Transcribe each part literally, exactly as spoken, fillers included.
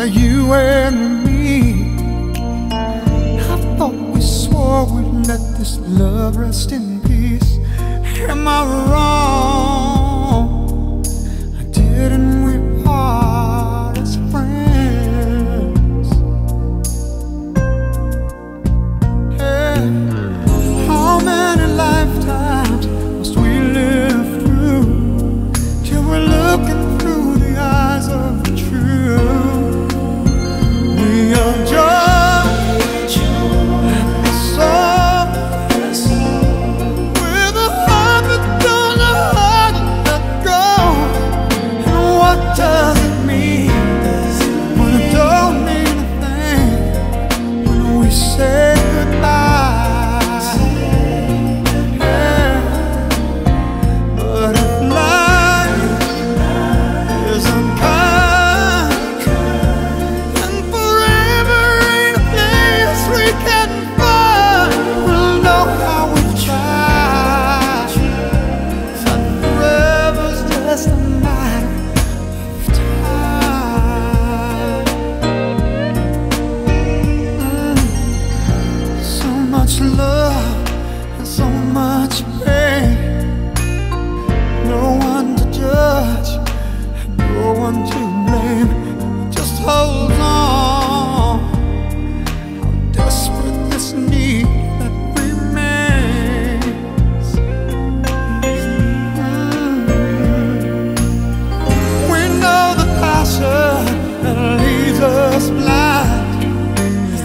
Now you and me, I thought we swore we'd let this love rest in peace. Am I wrong? Didn't we part as friends? Hey, how many lifetimes must we live through till we're looking through the eyes of the truth? We are just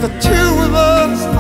the two of us.